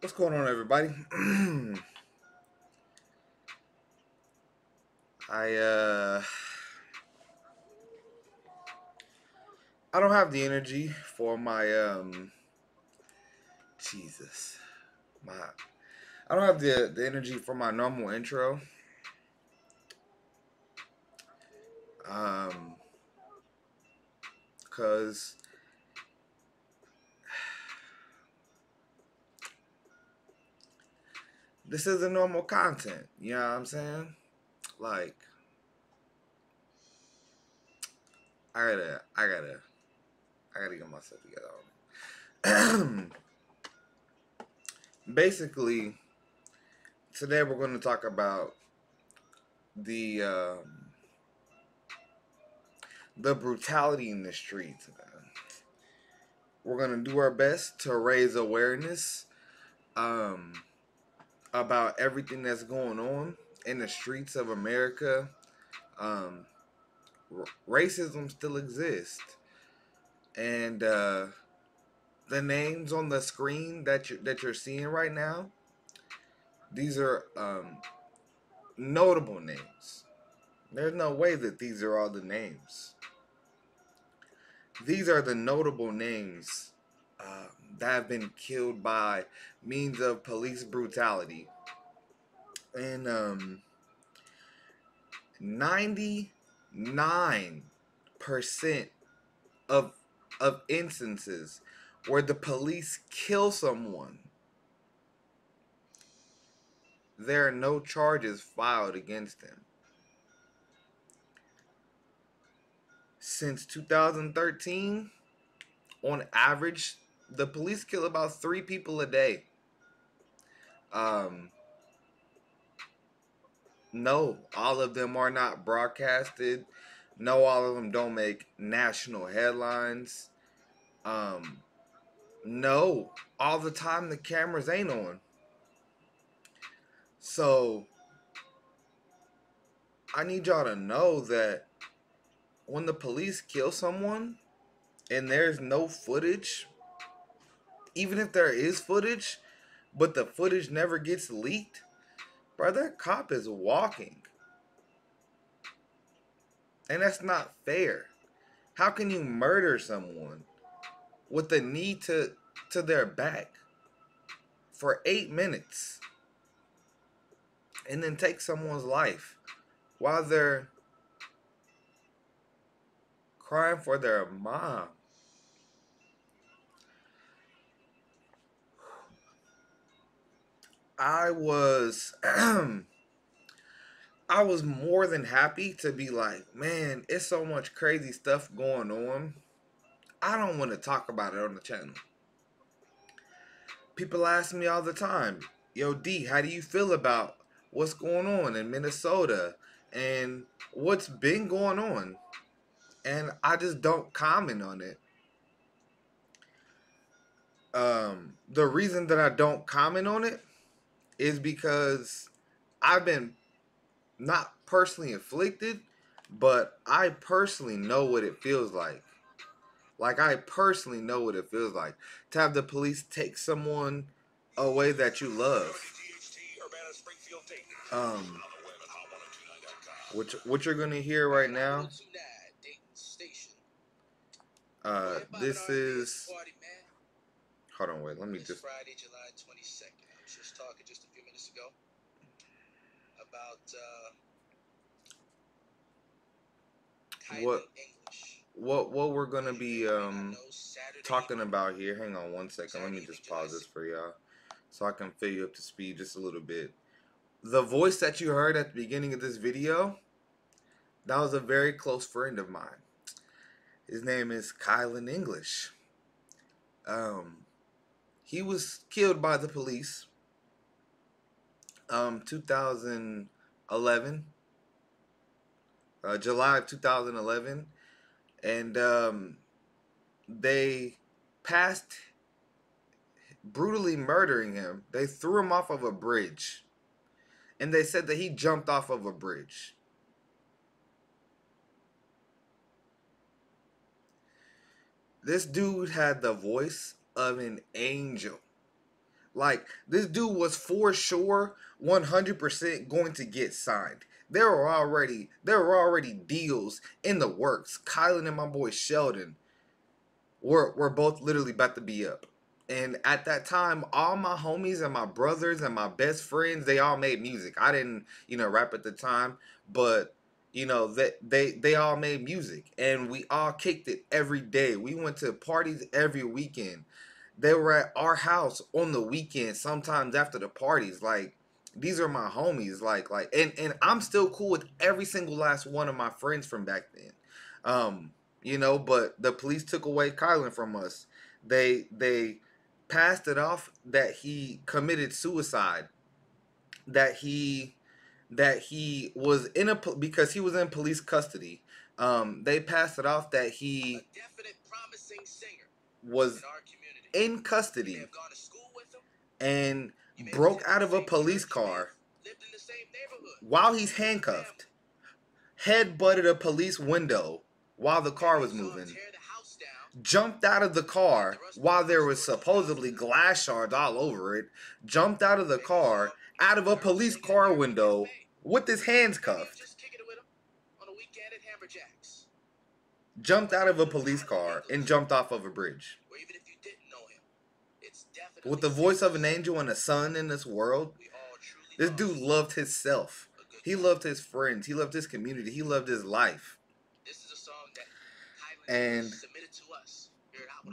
What's going on, everybody? I don't have the energy for my I don't have the energy for my normal intro. Cause this isn't normal content, you know what I'm saying? Like, I gotta get myself together. Basically, today we're going to talk about the brutality in the streets. We're going to do our best to raise awareness about everything that's going on in the streets of America. Racism still exists, and the names on the screen that you're seeing right now, these are notable names. There's no way that these are all the names. These are the notable names that have been killed by means of police brutality. And 99% of instances where the police kill someone, there are no charges filed against them. Since 2013, on average, the police kill about 3 people a day. No, all of them are not broadcasted. No, all of them don't make national headlines. No, all the time the cameras ain't on. So, I need y'all to know that when the police kill someone and there's no footage, even if there is footage, but the footage never gets leaked, bro, that cop is walking. And that's not fair. How can you murder someone with the knee to their back for 8 minutes and then take someone's life while they're crying for their mom? I was more than happy to be like, man, it's so much crazy stuff going on. I don't want to talk about it on the channel. People ask me all the time, yo, D, how do you feel about what's going on in Minnesota and what's been going on? And I just don't comment on it. The reason that I don't comment on it is because I've been not personally afflicted, but I personally know what it feels like. Like, I personally know what it feels like to have the police take someone away that you love. Which what you're gonna hear right now. This is. Hold on, wait. Let me just. Friday, July 22nd. I was just talking just a few minutes ago about Kylan English. What we're gonna be talking about here. Hang on one second. Let me just pause this for y'all so I can fill you up to speed just a little bit. The voice that you heard at the beginning of this video, that was a very close friend of mine. His name is Kylan English. He was killed by the police 2011, July of 2011. And they passed brutally murdering him. They threw him off of a bridge. And they said that he jumped off of a bridge. This dude had the voice of an angel. Like, this dude was for sure 100% going to get signed. There were already deals in the works. Kylan and my boy Sheldon were both literally about to be up. And at that time, all my homies and my brothers and my best friends, they all made music. I didn't, rap at the time, but they all made music, and we all kicked it every day. We went to parties every weekend. They were at our house on the weekend, sometimes after the parties. Like, these are my homies. Like, and I'm still cool with every single last one of my friends from back then. But the police took away Kylan from us. They passed it off that he committed suicide, that he was in because he was in police custody. They passed it off that he was in custody and broke out of a police car while he's handcuffed, headbutted a police window while the car was moving, jumped out of the car while there was supposedly glass shards all over it, jumped out of the car, out of a police car window with his hands cuffed, jumped out of a police car, and jumped off of a bridge. With the voice of an angel and a son in this world, this dude loved himself. He loved his friends. He loved his community. He loved his life. And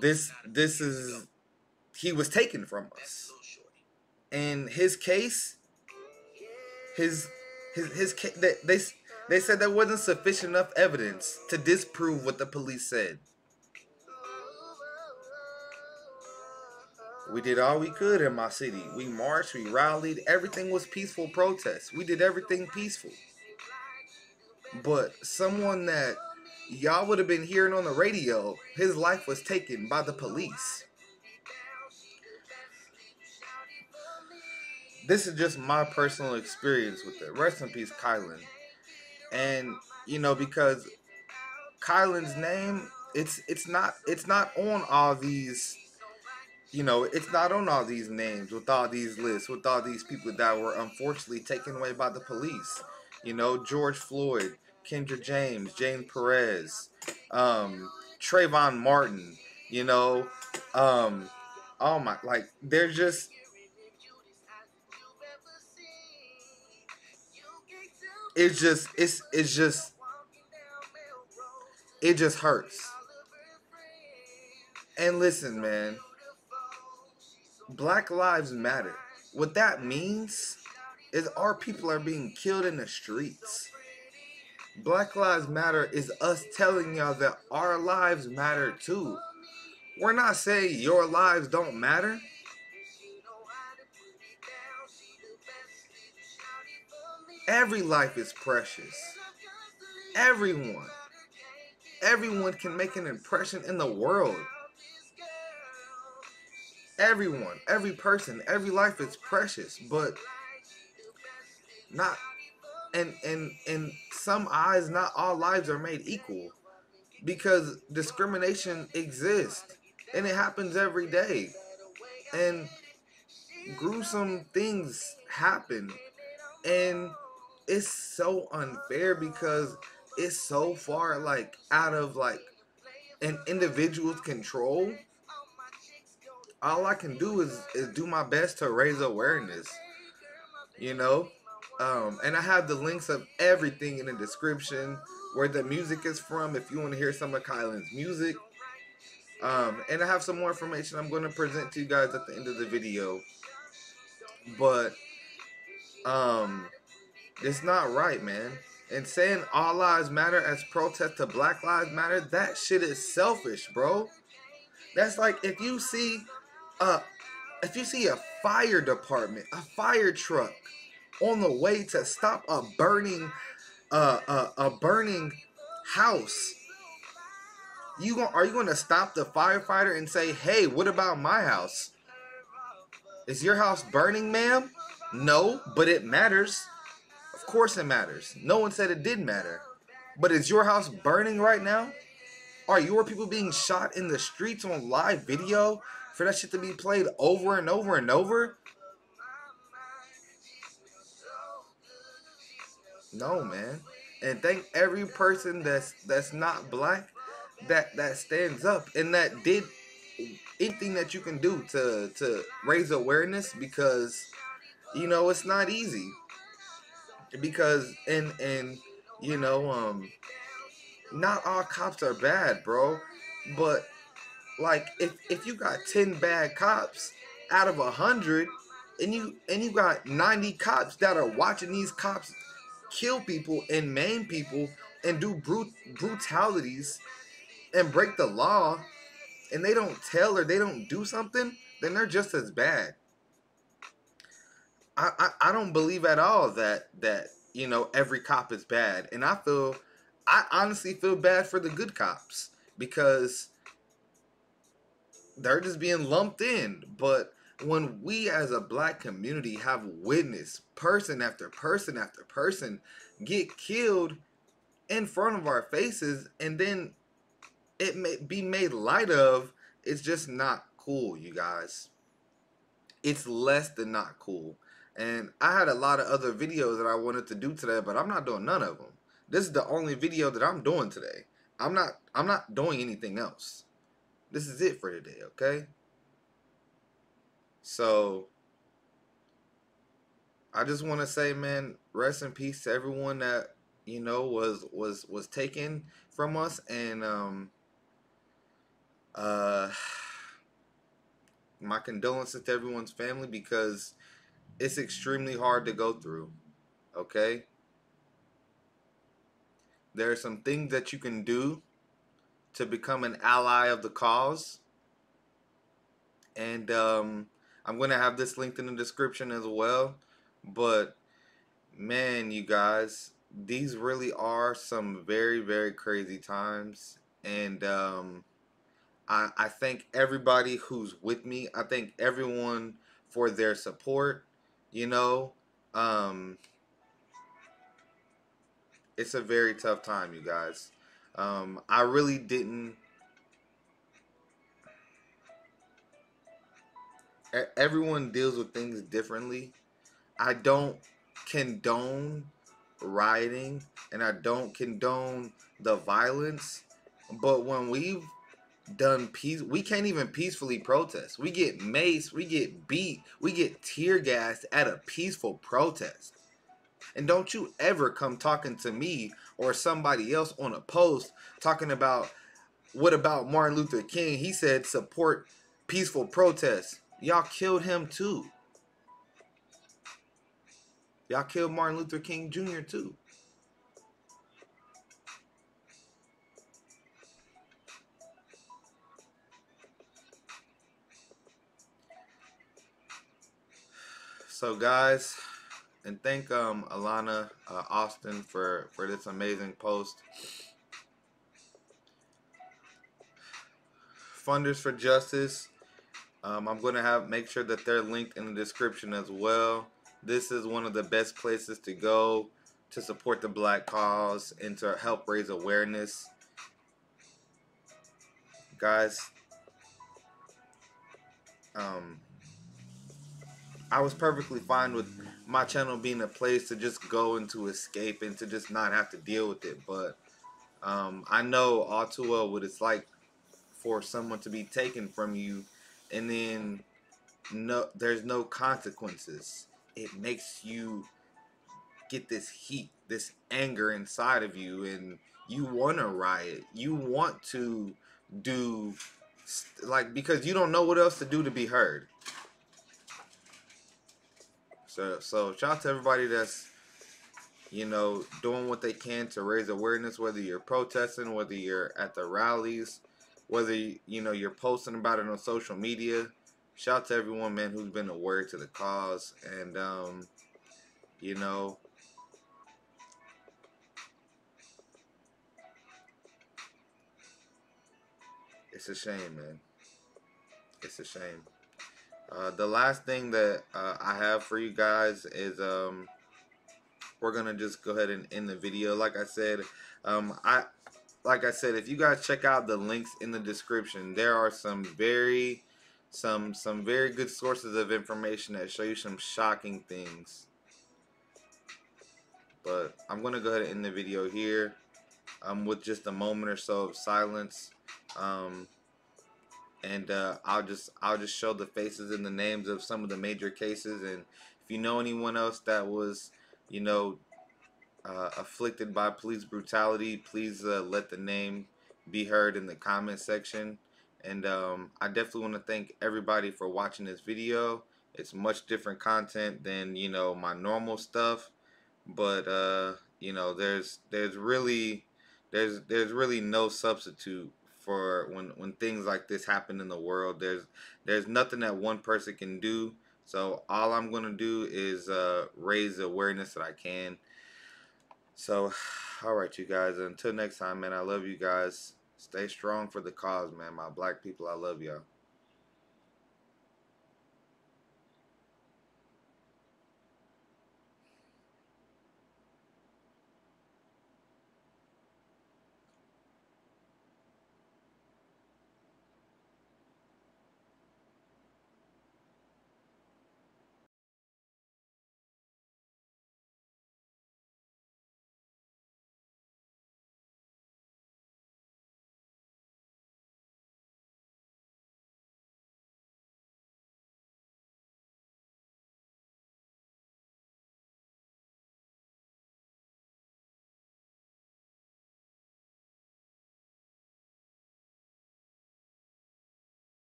this is, he was taken from us. And his case, his case, they said there wasn't sufficient enough evidence to disprove what the police said. We did all we could in my city. We marched, we rallied, everything was peaceful protests. We did everything peaceful. But someone that y'all would have been hearing on the radio, his life was taken by the police. This is just my personal experience with it. Rest in peace, Kylan. And because Kylan's name, it's not on all these, it's not on all these names, with all these lists, with all these people that were unfortunately taken away by the police. George Floyd, Kendra James, Jane Perez, Trayvon Martin, oh my, like, they're just, it just hurts. And listen, man, Black Lives Matter. What that means is our people are being killed in the streets. Black Lives Matter is us telling y'all that our lives matter too. We're not saying your lives don't matter. Every life is precious. Everyone. Everyone can make an impression in the world. Everyone, every person, every life is precious, but not in some eyes, not all lives are made equal, because discrimination exists and it happens every day, and gruesome things happen, and it's so unfair because it's so far out of an individual's control. All I can do is do my best to raise awareness, and I have the links of everything in the description, where the music is from, if you want to hear some of Kylan's music. And I have some more information I'm going to present to you guys at the end of the video. But it's not right, man. And saying all lives matter as protest to Black Lives Matter, that shit is selfish, bro. That's like if you see a fire department, a fire truck on the way to stop a burning house, are you gonna stop the firefighter and say, hey, what about my house? Is your house burning, ma'am? No, but it matters. Of course it matters. No one said it didn't matter. But is your house burning right now? Are your people being shot in the streets on live video? for that shit to be played over and over and over? No, man. And thank every person that's not black that stands up and that did anything that you can do to raise awareness, because you know it's not easy. Because and you know not all cops are bad, bro. But like if you got 10 bad cops out of 100, and you got 90 cops that are watching these cops kill people and maim people and do brutalities and break the law, and they don't tell or they don't do something, then they're just as bad. I don't believe at all that you know every cop is bad, and I honestly feel bad for the good cops because they're just being lumped in. But when we as a black community have witnessed person after person after person get killed in front of our faces, and then it may be made light of, it's just not cool, you guys. It's less than not cool. And I had a lot of other videos that I wanted to do today, but I'm not doing none of them. This is the only video that I'm doing today. I'm not doing anything else. This is it for today, okay? So I just want to say, man, rest in peace to everyone that, you know, was taken from us. And my condolences to everyone's family, because it's extremely hard to go through, okay? There are some things that you can do to become an ally of the cause. And I'm going to have this linked in the description as well. But, man, you guys, these really are some very, very crazy times. And I thank everybody who's with me. I thank everyone for their support. You know, it's a very tough time, you guys. I really didn't. Everyone deals with things differently. I don't condone rioting, and I don't condone the violence, but when we've done peace, we can't even peacefully protest. We get maced, we get beat, we get tear gassed at a peaceful protest. And don't you ever come talking to me or somebody else on a post talking about, what about Martin Luther King? He said support peaceful protests. Y'all killed him too. Y'all killed Martin Luther King Jr. too. So guys, and thank Alana Austin for this amazing post. Funders for Justice. I'm going to make sure that they're linked in the description as well. This is one of the best places to go to support the black cause and to help raise awareness. Guys, I was perfectly fine with my channel being a place to just go and to escape and to just not have to deal with it. But I know all too well what it's like for someone to be taken from you, and then there's no consequences. It makes you get this heat, this anger inside of you, and you want to riot. You want to do, like, because you don't know what else to do to be heard. So shout out to everybody that's, you know, doing what they can to raise awareness, whether you're protesting, whether you're at the rallies, whether, you know, you're posting about it on social media. Shout out to everyone, man, who's been a word to the cause. And, you know, it's a shame, man. It's a shame. The last thing that I have for you guys is we're going to just go ahead and end the video. Like I said, if you guys check out the links in the description, there are some very some very good sources of information that show you some shocking things. But I'm gonna go ahead and end the video here with just a moment or so of silence, and I'll just show the faces and the names of some of the major cases. And if you know anyone else that was, you know, afflicted by police brutality, please let the name be heard in the comment section. And I definitely want to thank everybody for watching this video. It's much different content than, you know, my normal stuff, but you know, there's really no substitute for when things like this happen in the world. There's nothing that one person can do. So all I'm gonna do is raise the awareness that I can. So, all right, you guys. Until next time, man. I love you guys. Stay strong for the cause, man. My black people, I love y'all.